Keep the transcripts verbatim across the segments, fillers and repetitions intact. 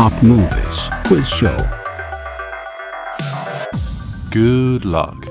Top Movies Quiz Show. Good luck.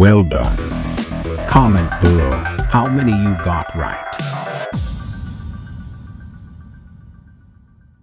Well done. Comment below how many you got right.